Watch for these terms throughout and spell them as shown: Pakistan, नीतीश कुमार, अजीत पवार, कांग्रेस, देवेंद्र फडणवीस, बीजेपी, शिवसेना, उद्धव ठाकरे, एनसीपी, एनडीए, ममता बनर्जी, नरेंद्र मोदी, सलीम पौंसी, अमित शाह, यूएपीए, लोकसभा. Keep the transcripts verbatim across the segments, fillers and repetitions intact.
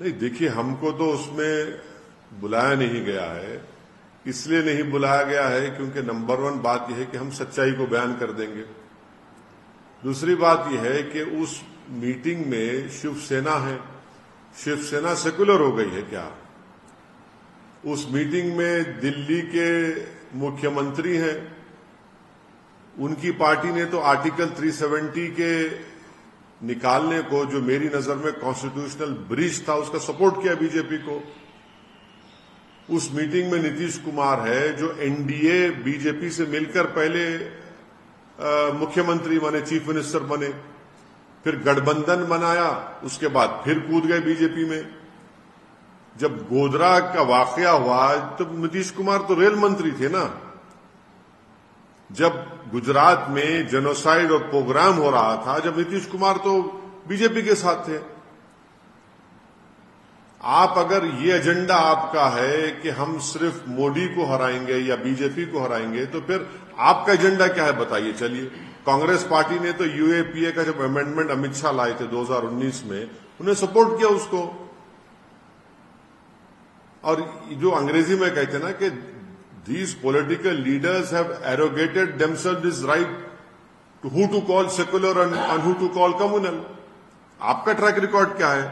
नहीं, देखिए हमको तो उसमें बुलाया नहीं गया है, इसलिए नहीं बुलाया गया है क्योंकि नंबर वन बात यह है कि हम सच्चाई को बयान कर देंगे। दूसरी बात यह है कि उस मीटिंग में शिवसेना है, शिवसेना सेक्युलर हो गई है क्या? उस मीटिंग में दिल्ली के मुख्यमंत्री हैं, उनकी पार्टी ने तो आर्टिकल तीन सौ सत्तर के निकालने को, जो मेरी नजर में कॉन्स्टिट्यूशनल ब्रीच था, उसका सपोर्ट किया बीजेपी को। उस मीटिंग में नीतीश कुमार है जो एनडीए बीजेपी से मिलकर पहले मुख्यमंत्री बने, चीफ मिनिस्टर बने, फिर गठबंधन बनाया, उसके बाद फिर कूद गए बीजेपी में। जब गोधरा का वाकया हुआ तो नीतीश कुमार तो रेल मंत्री थे ना। जब गुजरात में जेनोसाइड और प्रोग्राम हो रहा था, जब नीतीश कुमार तो बीजेपी के साथ थे। आप अगर ये एजेंडा आपका है कि हम सिर्फ मोदी को हराएंगे या बीजेपी को हराएंगे, तो फिर आपका एजेंडा क्या है बताइए। चलिए, कांग्रेस पार्टी ने तो यूएपीए का जब अमेंडमेंट अमित शाह लाए थे दो हज़ार उन्नीस में, उन्हें सपोर्ट किया उसको। और जो अंग्रेजी में कहते हैं ना कि these political leaders have arrogated themselves this right to who to call secular and who to call communal. आपका ट्रैक रिकॉर्ड क्या है?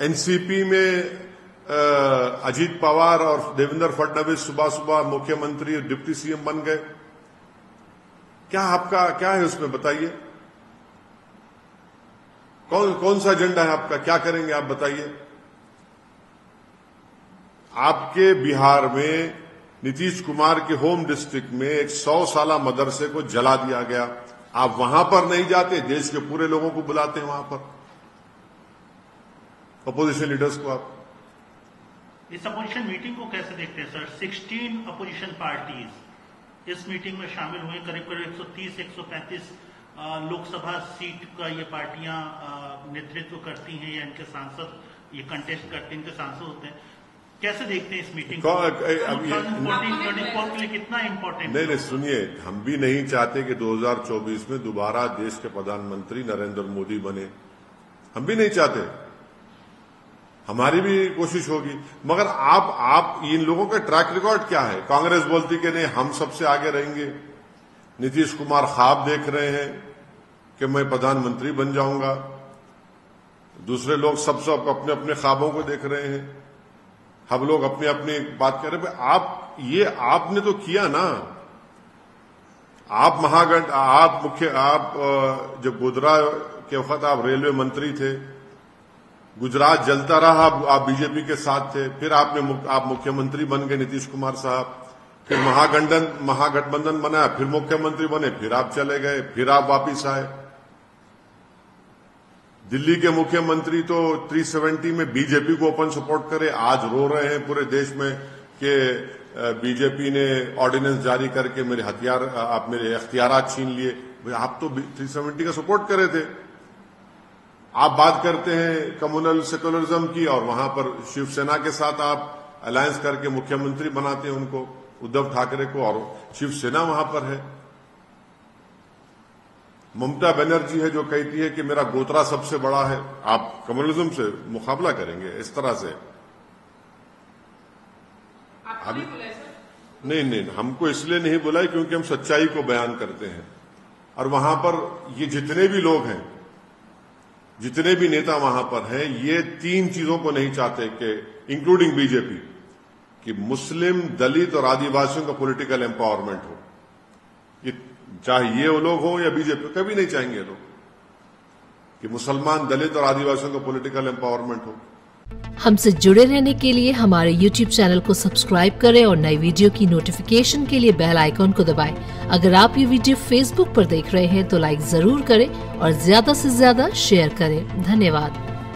एनसीपी में अजीत पवार और देवेंद्र फडणवीस सुबह सुबह मुख्यमंत्री और डिप्टी सीएम बन गए, क्या आपका क्या है उसमें बताइए? कौन कौन सा एजेंडा है आपका? क्या करेंगे आप बताइए? आपके बिहार में नीतीश कुमार के होम डिस्ट्रिक्ट में एक सौ साला मदरसे को जला दिया गया, आप वहां पर नहीं जाते, देश के पूरे लोगों को बुलाते हैं वहां पर, अपोजिशन लीडर्स को। आप इस अपोजिशन मीटिंग को कैसे देखते हैं सर? सोलह अपोजिशन पार्टीज इस मीटिंग में शामिल हुए, करीब करीब एक सौ तीस एक सौ पैंतीस लोकसभा सीट का ये पार्टियां नेतृत्व करती हैं या इनके सांसद ये कंटेस्ट करते हैं, इनके सांसद होते हैं। कैसे देखते हैं इस मीटिंग को? के लिए कितना इम्पोर्टेंट? नहीं नहीं, सुनिए, हम भी नहीं चाहते कि दो हज़ार चौबीस में दोबारा देश के प्रधानमंत्री नरेंद्र मोदी बने, हम भी नहीं चाहते, हमारी भी कोशिश होगी। मगर आप आप इन लोगों का ट्रैक रिकॉर्ड क्या है? कांग्रेस बोलती कि नहीं हम सबसे आगे रहेंगे, नीतीश कुमार ख्वाब देख रहे हैं कि मैं प्रधानमंत्री बन जाऊंगा, दूसरे लोग सब सब अपने अपने ख्वाबों को देख रहे हैं, हम लोग अपने अपने बात कर रहे हैं। आप ये आपने तो किया ना, आप महागठ आप मुख्य आप जब गोधरा के वक्त आप रेलवे मंत्री थे, गुजरात जलता रहा, आप बीजेपी के साथ थे, फिर आपने मुख, आप मुख्यमंत्री बन गए नीतीश कुमार साहब, फिर महागठबंधन महागठबंधन बनाया, फिर मुख्यमंत्री बने, फिर आप चले गए, फिर आप वापस आए। दिल्ली के मुख्यमंत्री तो तीन सौ सत्तर में बीजेपी को ओपन सपोर्ट करे, आज रो रहे हैं पूरे देश में कि बीजेपी ने ऑर्डिनेंस जारी करके मेरे हथियार आप मेरे अख्तियारात छीन लिए। भाई आप तो तीन सौ सत्तर का सपोर्ट करे थे। आप बात करते हैं कम्युनल सेकुलरिज्म की और वहां पर शिवसेना के साथ आप अलायंस करके मुख्यमंत्री बनाते हैं उनको, उद्धव ठाकरे को, और शिवसेना वहां पर है। ममता बनर्जी है जो कहती है कि मेरा गोत्रा सबसे बड़ा है, आप कम्युनलिज्म से मुकाबला करेंगे इस तरह से? आप नहीं नहीं, हमको इसलिए नहीं बुलाए क्योंकि हम सच्चाई को बयान करते हैं। और वहां पर ये जितने भी लोग हैं, जितने भी नेता वहां पर हैं, ये तीन चीजों को नहीं चाहते कि इंक्लूडिंग बीजेपी कि मुस्लिम, दलित और आदिवासियों का पॉलिटिकल एम्पावरमेंट हो, ये चाहे ये वो लोग हो या बीजेपी, कभी नहीं चाहेंगे ये लोग कि मुसलमान, दलित और आदिवासियों का पॉलिटिकल एम्पावरमेंट हो। हमसे जुड़े रहने के लिए हमारे YouTube चैनल को सब्सक्राइब करें और नई वीडियो की नोटिफिकेशन के लिए बेल आइकॉन को दबाएं। अगर आप ये वीडियो Facebook पर देख रहे हैं तो लाइक जरूर करें और ज्यादा से ज्यादा शेयर करें। धन्यवाद।